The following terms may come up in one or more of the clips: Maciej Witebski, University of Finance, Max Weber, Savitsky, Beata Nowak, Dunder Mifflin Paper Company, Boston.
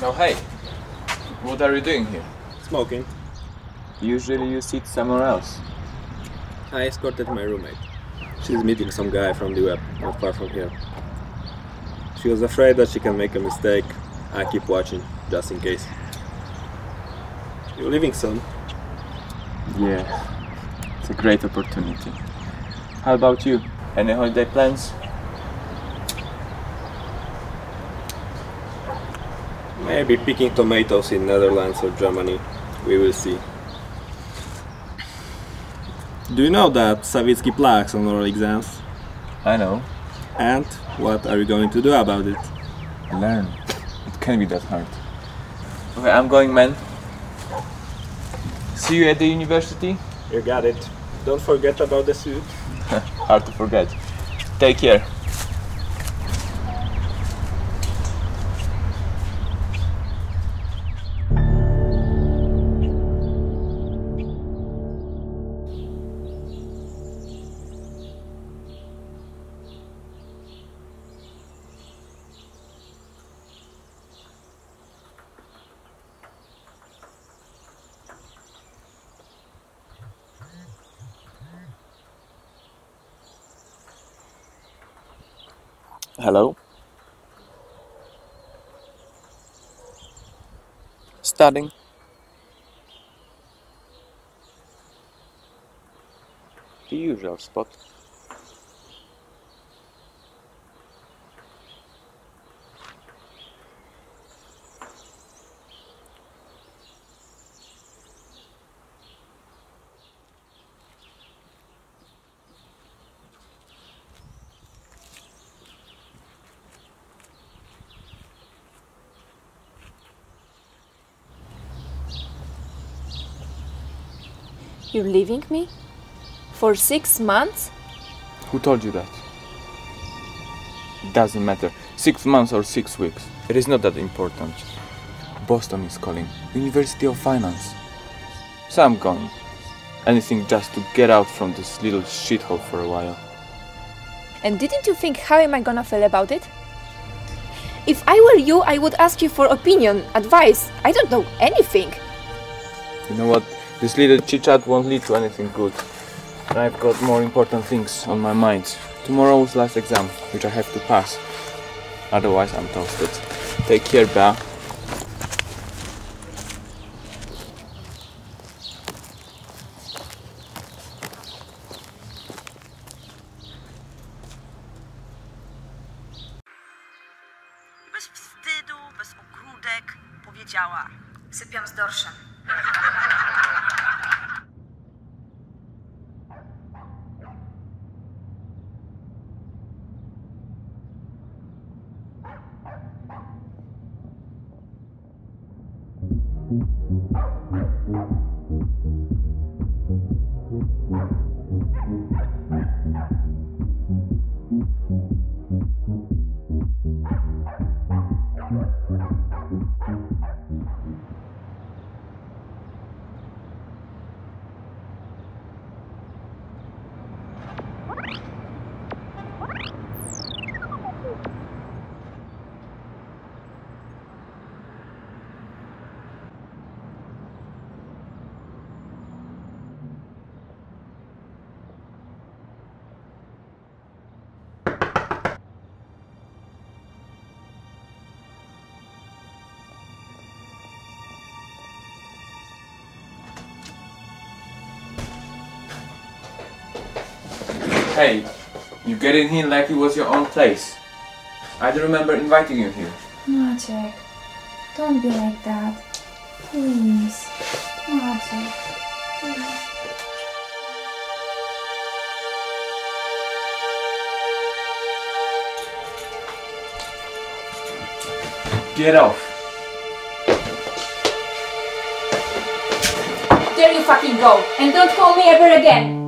Now hey, what are you doing here? Smoking. Usually you sit somewhere else. I escorted my roommate. She's meeting some guy from the web, not far from here. She was afraid that she can make a mistake. I keep watching, just in case. You're leaving soon? Yeah, it's a great opportunity. How about you? Any holiday plans? Maybe picking tomatoes in Netherlands or Germany. We will see. Do you know that Savitsky plaques on oral exams? I know. And what are you going to do about it? Learn. It can't be that hard. Okay, I'm going, man. See you at the university. You got it. Don't forget about the suit. Hard to forget. Take care. Hello? Studying. The usual spot. You're leaving me? For 6 months? Who told you that? Doesn't matter. 6 months or 6 weeks. It is not that important. Boston is calling. University of Finance. So I'm gone. Anything just to get out from this little shithole for a while. And didn't you think, how am I gonna feel about it? If I were you, I would ask you for opinion, advice. I don't know anything. You know what? This little chit-chat won't lead to anything good. And I've got more important things on my mind. Tomorrow's last exam, which I have to pass. Otherwise, I'm toasted. Take care, Bea. Bez wstydu, bez ogródek, powiedziała. Sypiam z dorszem. Hey, you get in here like it was your own place. I don't remember inviting you here. Maciek, don't be like that. Please. Maciek. Please. Get off. There you fucking go. And don't call me ever again.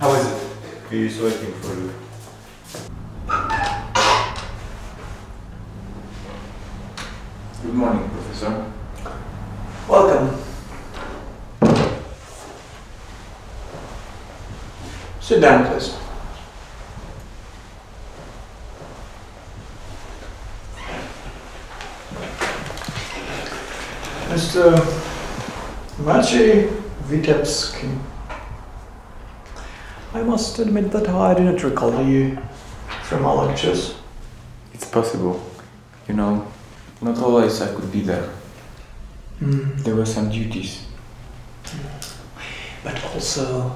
How is it? He's waiting for you. Good morning, Professor. Welcome. Sit down, please. Mr. Maciej Witebski. I must admit that I do not recall you from our lectures. It's possible. You know, not always I could be there. There were some duties. But also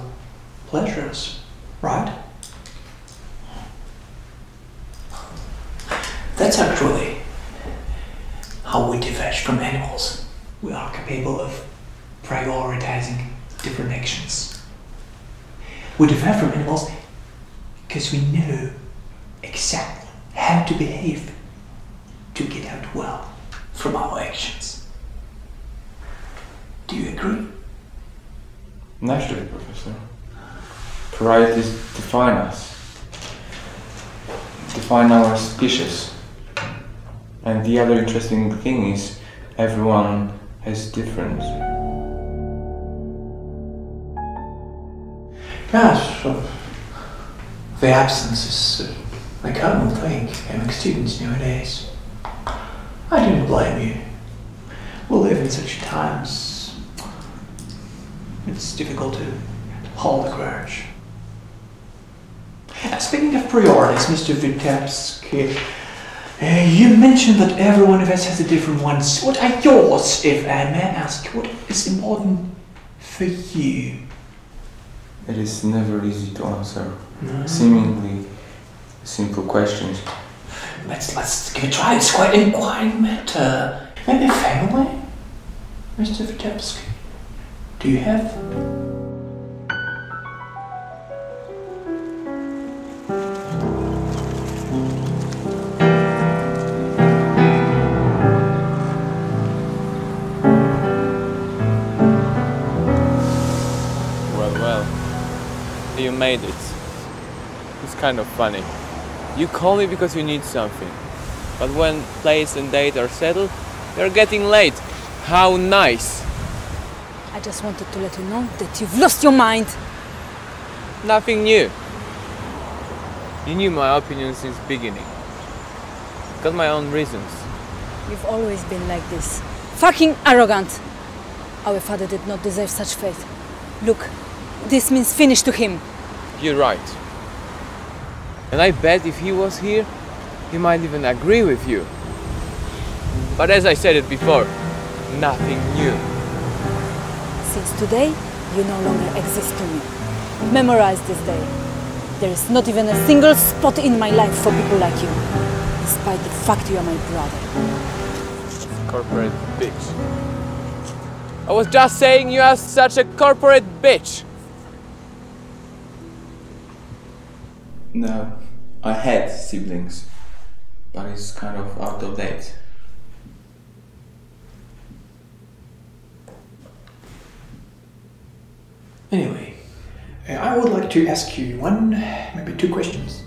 pleasures, right? That's actually how we diverge from animals. We are capable of prioritizing different actions. We differ from animals because we know exactly how to behave to get out well from our actions. Do you agree? Naturally, Professor. Varieties define us, define our species. And the other interesting thing is everyone has difference. Yes, the absence is a common thing among students nowadays. I don't blame you. We live in such times. It's difficult to hold a grudge. Speaking of priorities, Mr. Witebski, you mentioned that every one of us has a different one. So what are yours, if I may ask? What is important for you? It is never easy to answer seemingly simple questions. Let's give it a try. It's quite an inquiring matter. Maybe family, Mr. Witebski. Do you have? You made it. It's kind of funny. You call me because you need something, but when place and date are settled, you're getting late. How nice! I just wanted to let you know that you've lost your mind. Nothing new. You knew my opinion since the beginning. Got my own reasons. You've always been like this. Fucking arrogant. Our father did not deserve such fate. Look. This means finish to him. You're right. And I bet if he was here, he might even agree with you. But as I said it before, nothing new. Since today, you no longer exist to me. Memorize this day. There is not even a single spot in my life for people like you, despite the fact you are my brother. corporate bitch. I was just saying you are such a corporate bitch. No, I had siblings, but it's kind of out of date. Anyway, I would like to ask you one, maybe two questions,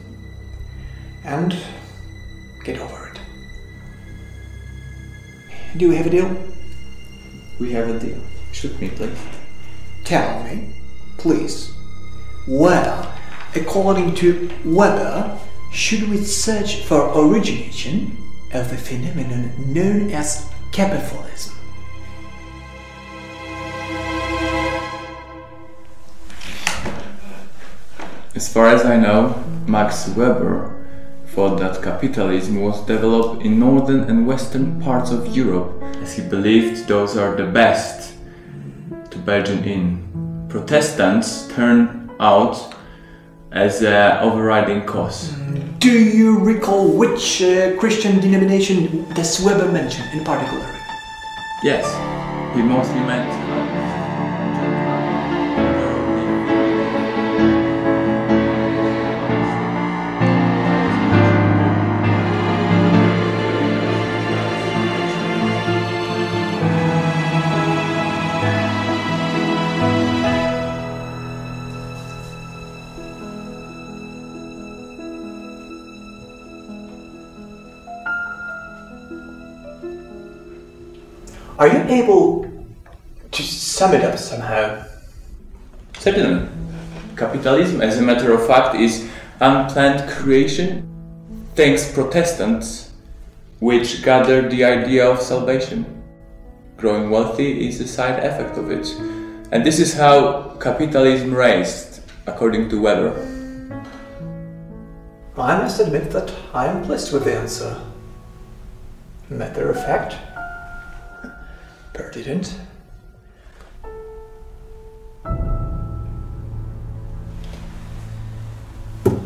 and get over it. Do we have a deal? We have a deal. Shoot me, please. Tell me, please, where, according to Weber, should we search for origination of the phenomenon known as capitalism? As far as I know, Max Weber thought that capitalism was developed in northern and western parts of Europe, as he believed those are the best to Belgian in. Protestants turned out as an overriding cause. Do you recall which Christian denomination does Weber mention in particular? Yes, he mostly meant. Are you able to sum it up somehow? Certainly. Capitalism, as a matter of fact, is unplanned creation, thanks Protestants, which gathered the idea of salvation. Growing wealthy is a side effect of it. And this is how capitalism raised, according to Weber. I must admit that I am pleased with the answer. Matter of fact, but didn't.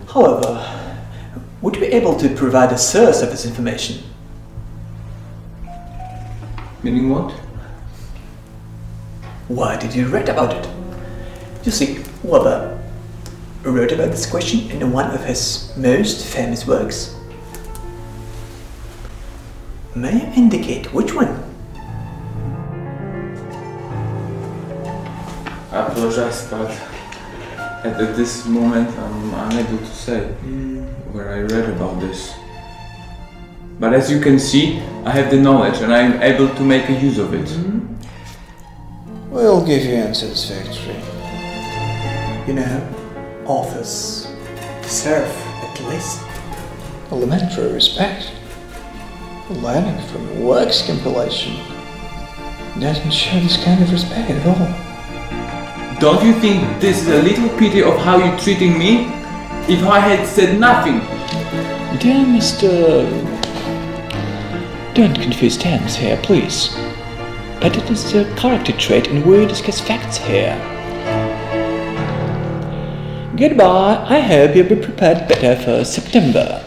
However, would you be able to provide a source of this information? Meaning what? Why did you write about it? You see, Weber wrote about this question in one of his most famous works. May you indicate which one? I apologize, but at this moment I'm unable to say where I read about this. But as you can see, I have the knowledge and I am able to make a use of it. We'll give you an satisfactory. You know, authors deserve at least elementary respect. Learning from a works compilation doesn't show this kind of respect at all. Don't you think this is a little pity of how you're treating me? If I had said nothing! Dear Mr... Don't confuse terms here, please. But it is a character trait and we discuss facts here. Goodbye, I hope you'll be prepared better for September.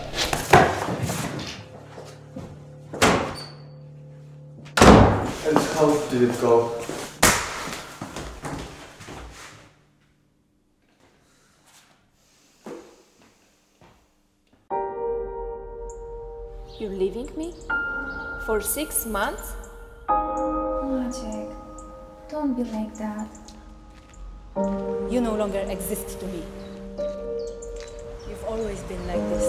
And how did it go? You're leaving me? For 6 months? Maciej, don't be like that. You no longer exist to me. You've always been like this.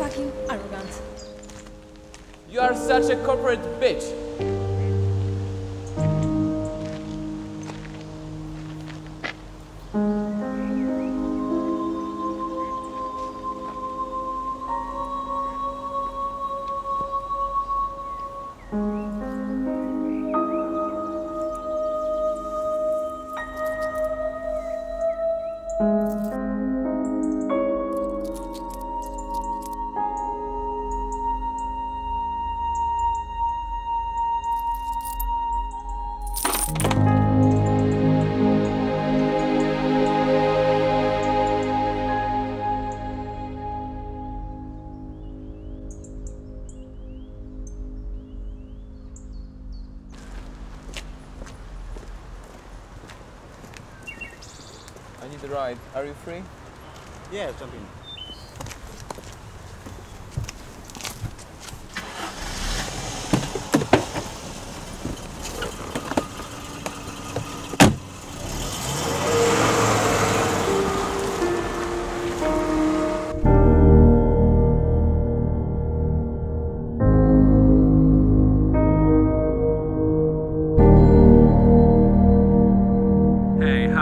Fucking arrogant. You are such a corporate bitch. need a ride. Are you free? Yeah, jump in. How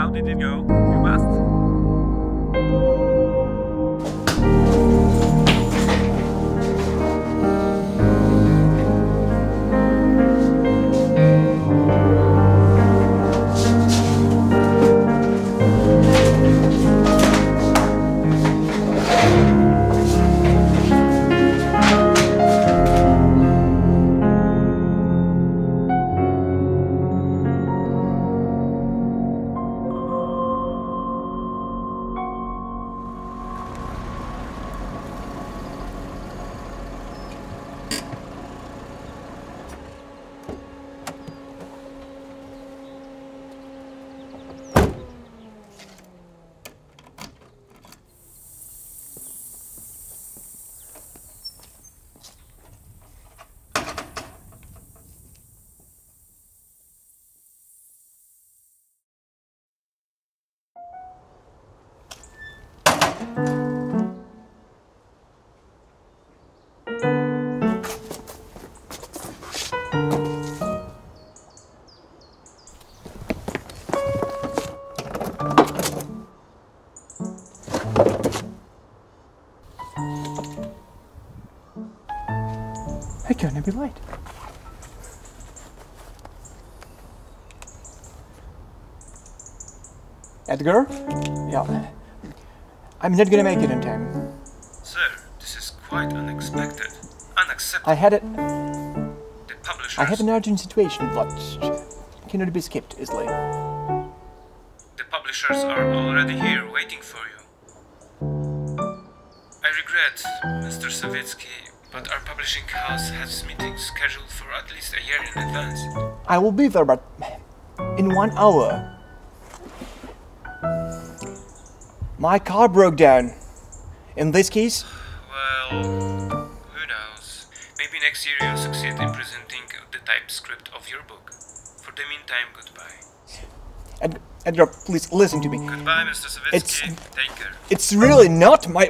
did it go? You must. Hey, can I be late? Edgar? Yeah. I'm not gonna make it in time. Sir, this is quite unexpected. Unacceptable. I had an urgent situation, but cannot be skipped easily. The publishers are already here waiting for you. I regret, Mr. Savitsky, but our publishing house has meetings scheduled for at least a year in advance. I will be there, but in 1 hour. My car broke down. In this case? Well, who knows? Maybe next year you'll succeed in presenting the typescript of your book. For the meantime, goodbye. Edgar, please listen to me. Goodbye, Mr. Savitsky. Take care. It's really not my...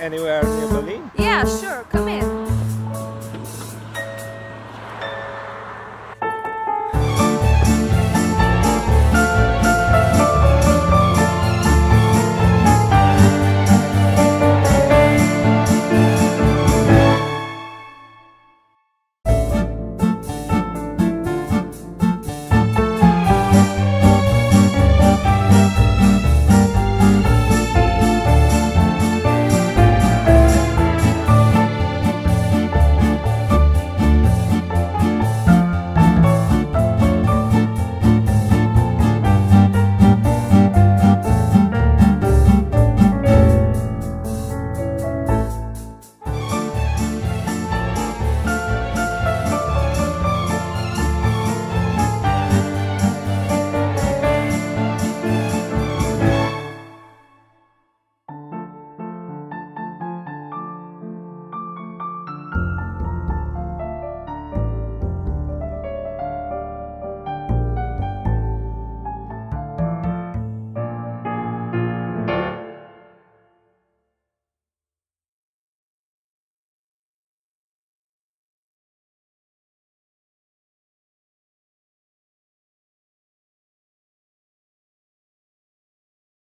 Anywhere near Berlin? Yeah, sure. Come in.